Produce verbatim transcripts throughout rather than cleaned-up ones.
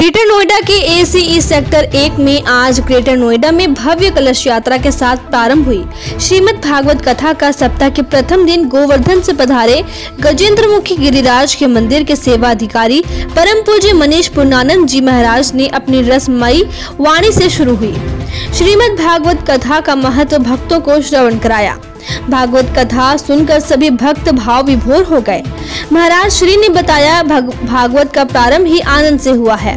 Greater Noida के ए सी E sector एक में आज ग्रेटर नोएडा में भव्य कलश यात्रा के साथ प्रारंभ हुई। श्रीमद भागवत कथा का सप्ताह के प्रथम दिन गोवर्धन से पधारे गजेंद्र मुखी गिरिराज के मंदिर के सेवा अधिकारी परम पूज्य मनीष पूर्णानंद जी महाराज ने अपनी रसमयी वाणी से शुरू हुई। श्रीमद भागवत कथा का महत्व भक्तों को श्रवण कराया। भागवत कथा सुनकर सभी भक्त भाव विभोर हो गए। महाराज श्री ने बताया, भागवत का प्रारंभ ही आनंद से हुआ है।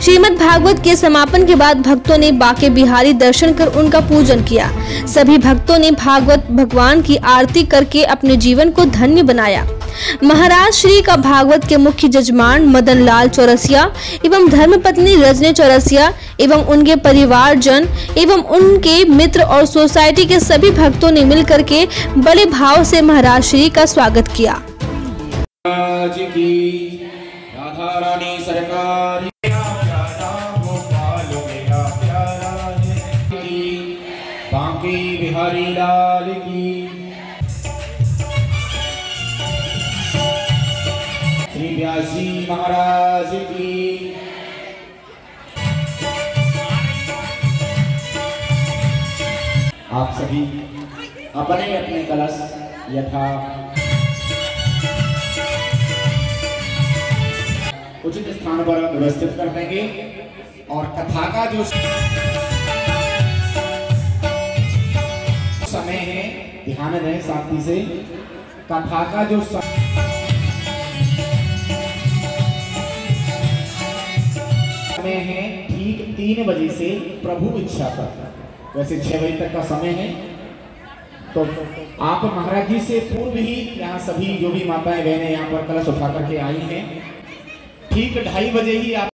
श्रीमद् भागवत के समापन के बाद भक्तों ने बाके बिहारी दर्शन कर उनका पूजन किया। सभी भक्तों ने भागवत भगवान की आरती करके अपने जीवन को धन्य बनाया। महाराज श्री का भागवत के मुख्य जजमान मदनलाल चौरसिया एवं धर्मपत्नी रजनी चौरसिया एवं उनके परिवारजन एवं उनके मित्र और सोसाइटी के सभी भक्तों ने मिलकर के बड़े भाव से महाराज श्री का स्वागत किया। बाके बिहारी लाल की श्री व्यासी महाराज की आप सभी अपने अपने कलश यथा उचित स्थान पर व्यवस्थित कर देंगे और कथा का जो समय है ध्यान रहे साथी से कथा का जो सम... समय है ठीक तीन बजे से प्रभु इच्छा तक, वैसे छह बजे तक का समय है। तो आप महाराज जी से पूर्व ही यहाँ सभी जो भी माताएं बहनें यहाँ पर कलश उठा करके आई हैं, ठीक ढाई बजे ही आप